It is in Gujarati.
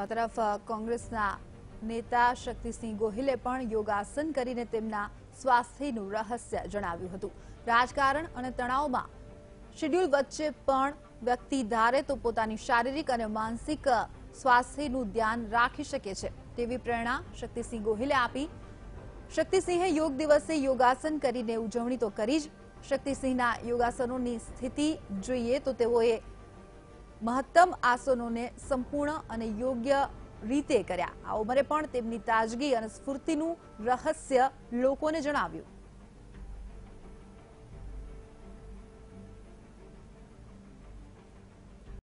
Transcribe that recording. તો આ તરફ કોંગ્રેસના નેતા શક્તિસિંહ ગોહિલે પણ યોગાસન કરીને તેમના સ્વાસ્થ્યનું રહસ્ય જણાવ્યું હતું। રાજકારણ અને તણાવમાં શેડ્યુલ વચ્ચે પણ વ્યક્તિ ધારે તો પોતાની શારીરિક અને માનસિક સ્વાસ્થ્યનું ધ્યાન રાખી શકે છે તેવી પ્રેરણા શક્તિસિંહ ગોહિલે આપી। शक्तिसिंह योग दिवसे योगासन करीने उजवणी तो करी ज। शक्तिसिंहना योगासनोनी स्थिति जोईए तो तेओए महत्तम आसनोने संपूर्ण अने योग्य रीते कर्या। आ उमरे पण तेमनी ताजगी अने स्फूर्तिनुं रहस्य लोकोने जणाव्युं।